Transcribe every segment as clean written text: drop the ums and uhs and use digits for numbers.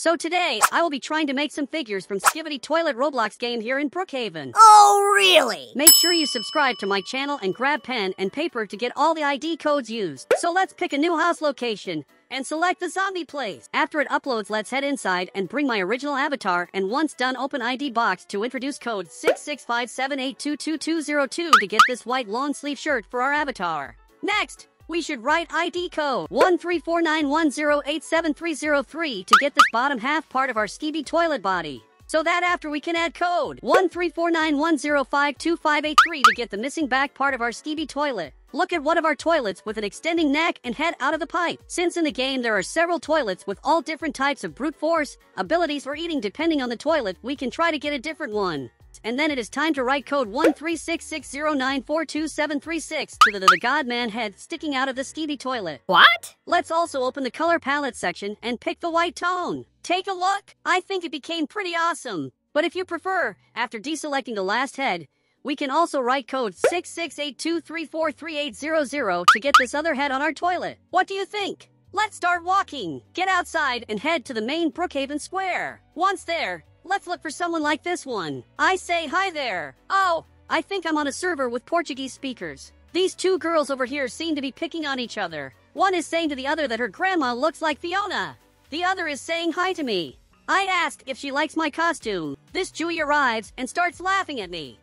So today, I will be trying to make some figures from Skibidi Toilet Roblox game here in Brookhaven. Oh, really? Make sure you subscribe to my channel and grab pen and paper to get all the ID codes used. So let's pick a new house location and select the zombie place. After it uploads, let's head inside and bring my original avatar, and once done, open ID box to introduce code 66578222202 to get this white long sleeve shirt for our avatar. Next, we should write ID code 13491087303 to get this bottom half part of our Skibidi Toilet body, so that after we can add code 13491052583 to get the missing back part of our Skibidi Toilet. Look at one of our toilets with an extending neck and head out of the pipe. Since in the game there are several toilets with all different types of brute force abilities for eating, depending on the toilet, we can try to get a different one. And then it is time to write code 13660942736 to the Godman head sticking out of the Skibidi Toilet. What? Let's also open the color palette section and pick the white tone. Take a look. I think it became pretty awesome. But if you prefer, after deselecting the last head, we can also write code 66823438800 to get this other head on our toilet. What do you think? Let's start walking. Get outside and head to the main Brookhaven Square. Once there, let's look for someone like this one. I say hi there. Oh, I think I'm on a server with Portuguese speakers. These two girls over here seem to be picking on each other. One is saying to the other that her grandma looks like Fiona. The other is saying hi to me. I ask if she likes my costume. This Jewy arrives and starts laughing at me.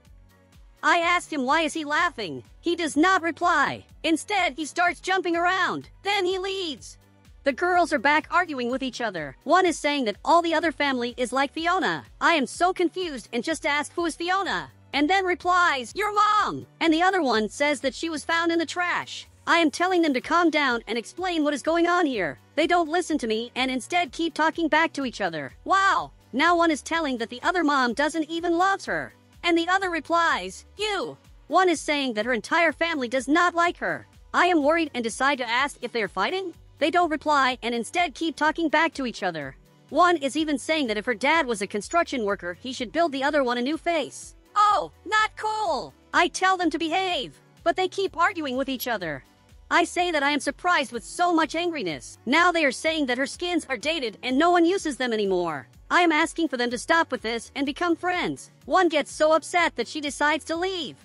I ask him why is he laughing. He does not reply. Instead, he starts jumping around. Then he leaves. The girls are back arguing with each other. One is saying that all the other family is like Fiona. I am so confused and just ask who is Fiona, and then replies, your mom. And the other one says that she was found in the trash. I am telling them to calm down and explain what is going on here. They don't listen to me and instead keep talking back to each other. Wow. Now one is telling that the other mom doesn't even love her. And the other replies, you. One is saying that her entire family does not like her. I am worried and decide to ask if they are fighting. They don't reply and instead keep talking back to each other. One is even saying that if her dad was a construction worker, he should build the other one a new face. Oh, not cool. I tell them to behave, but they keep arguing with each other. I say that I am surprised with so much angriness. Now they are saying that her skins are dated and no one uses them anymore. I am asking for them to stop with this and become friends. One gets so upset that she decides to leave.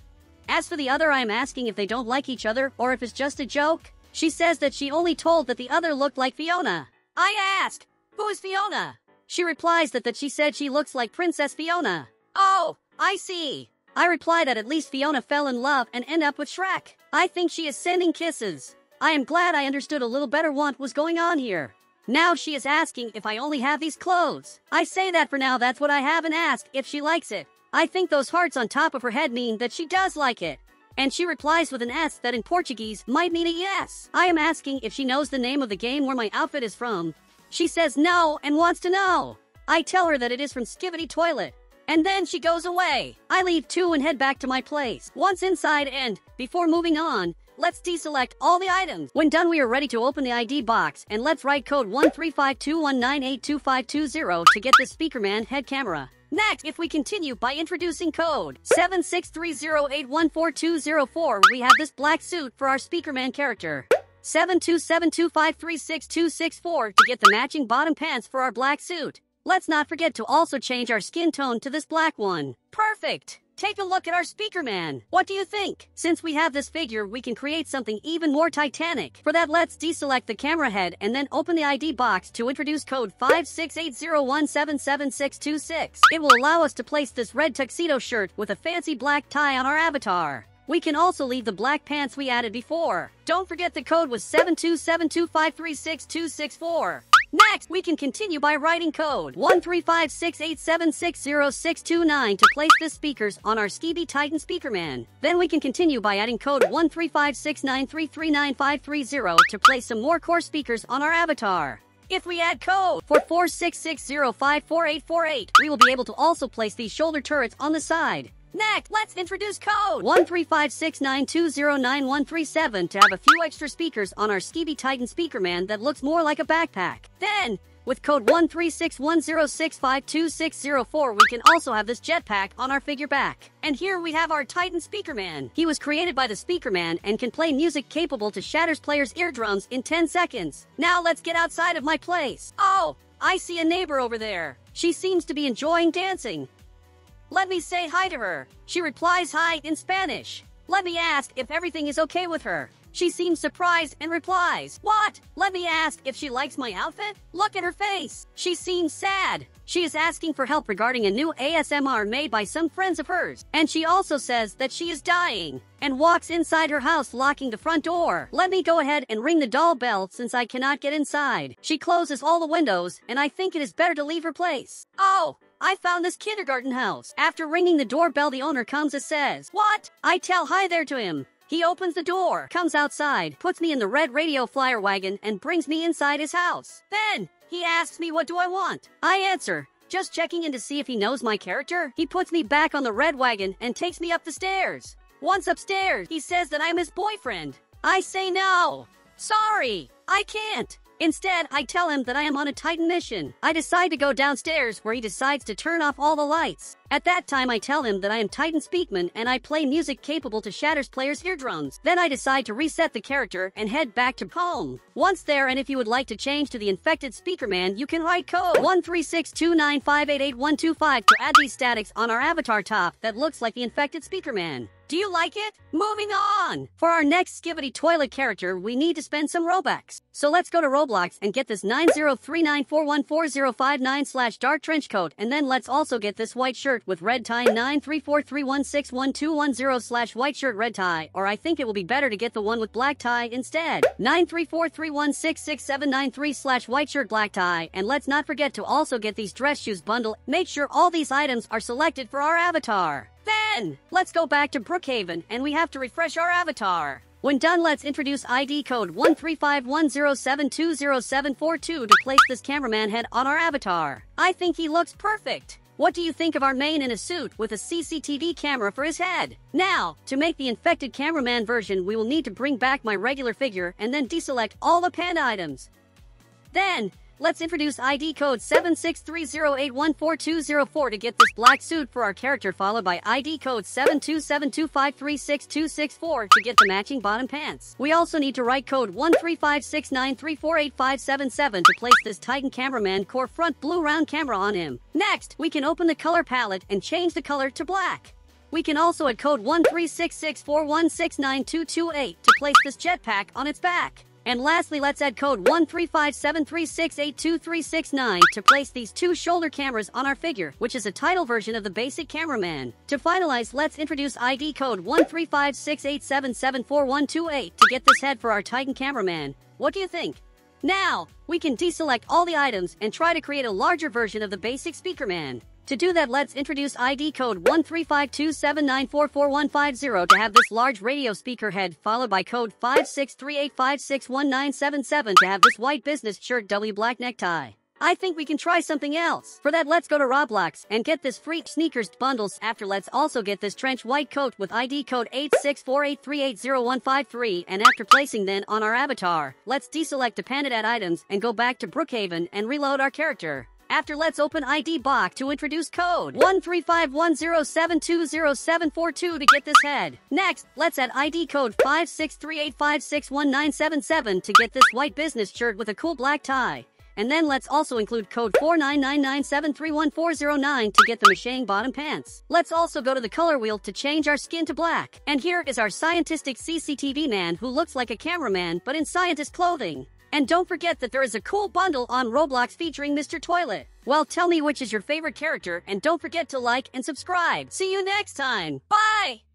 As for the other, I am asking if they don't like each other or if it's just a joke. She says that she only told that the other looked like Fiona. I asked, who is Fiona? She replies that she said she looks like Princess Fiona. Oh, I see. I reply that at least Fiona fell in love and ended up with Shrek. I think she is sending kisses. I am glad I understood a little better what was going on here. Now she is asking if I only have these clothes. I say that for now that's what I have and ask if she likes it. I think those hearts on top of her head mean that she does like it. And she replies with an S that in Portuguese might mean a yes. I am asking if she knows the name of the game where my outfit is from. She says no and wants to know. I tell her that it is from Skibidi Toilet. And then she goes away. I leave too and head back to my place. Once inside and, before moving on, let's deselect all the items. When done, we are ready to open the ID box and let's write code 13521982520 to get the Speakerman head camera. Next, if we continue by introducing code 76308142004, we have this black suit for our Speakerman character. 72725362642 to get the matching bottom pants for our black suit. Let's not forget to also change our skin tone to this black one. Perfect! Take a look at our Speakerman. What do you think? Since we have this figure, we can create something even more titanic. For that, let's deselect the camera head and then open the ID box to introduce code 56801777626. It will allow us to place this red tuxedo shirt with a fancy black tie on our avatar. We can also leave the black pants we added before. Don't forget the code was 7272536264264. Next, we can continue by writing code 13568760629 to place the speakers on our Skibidi Titan Speakerman. Then we can continue by adding code 13569339530 to place some more core speakers on our avatar. If we add code 44660548848, we will be able to also place these shoulder turrets on the side. Next, let's introduce code 13569209137 to have a few extra speakers on our Skibidi Titan Speakerman that looks more like a backpack. Then, with code 13610652604, we can also have this jetpack on our figure back. And here we have our Titan Speakerman. He was created by the Speakerman and can play music capable to shatter players' eardrums in 10 seconds. Now let's get outside of my place. Oh, I see a neighbor over there. She seems to be enjoying dancing. Let me say hi to her. She replies hi in Spanish. Let me ask if everything is okay with her. She seems surprised and replies, "What?" Let me ask if she likes my outfit. Look at her face. She seems sad. She is asking for help regarding a new ASMR made by some friends of hers. And she also says that she is dying and walks inside her house, locking the front door. Let me go ahead and ring the doorbell since I cannot get inside. She closes all the windows and I think it is better to leave her place. Oh! I found this kindergarten house. After ringing the doorbell, the owner comes and says, "What?" I tell hi there to him. He opens the door, comes outside, puts me in the red radio flyer wagon, and brings me inside his house. Then, he asks me what do I want. I answer, just checking in to see if he knows my character. He puts me back on the red wagon and takes me up the stairs. Once upstairs, he says that I'm his boyfriend. I say no. Sorry, I can't. Instead, I tell him that I am on a Titan mission. I decide to go downstairs where he decides to turn off all the lights. At that time, I tell him that I am Titan Speakerman and I play music capable to shatter players' eardrums. Then I decide to reset the character and head back to home. Once there, and if you would like to change to the infected Speakerman, you can write code 13629588125 to add these statics on our avatar top that looks like the infected Speakerman. Do you like it? Moving on! For our next Skibidi Toilet character, we need to spend some Robux. So let's go to Roblox and get this 9039414059/ dark trench coat, and then let's also get this white shirt with red tie 934316121/white shirt red tie, or I think it will be better to get the one with black tie instead. 93431666793/ white shirt black tie, and let's not forget to also get these dress shoes bundle. Make sure all these items are selected for our avatar. Then, let's go back to Brookhaven, and we have to refresh our avatar. When done, let's introduce ID code 13510720742 to place this cameraman head on our avatar. I think he looks perfect. What do you think of our main in a suit with a CCTV camera for his head? Now, to make the infected cameraman version, we will need to bring back my regular figure and then deselect all the panda items. Then, let's introduce ID code 763081420 to get this black suit for our character, followed by ID code 72725362664 to get the matching bottom pants. We also need to write code 13569348577 to place this Titan cameraman core front blue round camera on him. Next, we can open the color palette and change the color to black. We can also add code 13664169228 to place this jetpack on its back. And lastly, let's add code 13573682369 to place these two shoulder cameras on our figure, which is a title version of the basic cameraman. To finalize, let's introduce ID code 13568774128 to get this head for our Titan cameraman. What do you think? Now, we can deselect all the items and try to create a larger version of the basic Speakerman. To do that, let's introduce ID code 13527944150 to have this large radio speaker head, followed by code 563856197 to have this white business shirt W black necktie. I think we can try something else. For that, let's go to Roblox and get this free sneakers bundles. After, let's also get this trench white coat with ID code 86483801153, and after placing then on our avatar, let's deselect the Pandadat items and go back to Brookhaven and reload our character. After, let's open ID box to introduce code 13510720742 to get this head. Next, let's add ID code 563856197 to get this white business shirt with a cool black tie. And then let's also include code 499973140 to get the matching bottom pants. Let's also go to the color wheel to change our skin to black. And here is our scientistic CCTV man who looks like a cameraman but in scientist clothing. And don't forget that there is a cool bundle on Roblox featuring Mr. Toilet. Well, tell me which is your favorite character, and don't forget to like and subscribe. See you next time. Bye!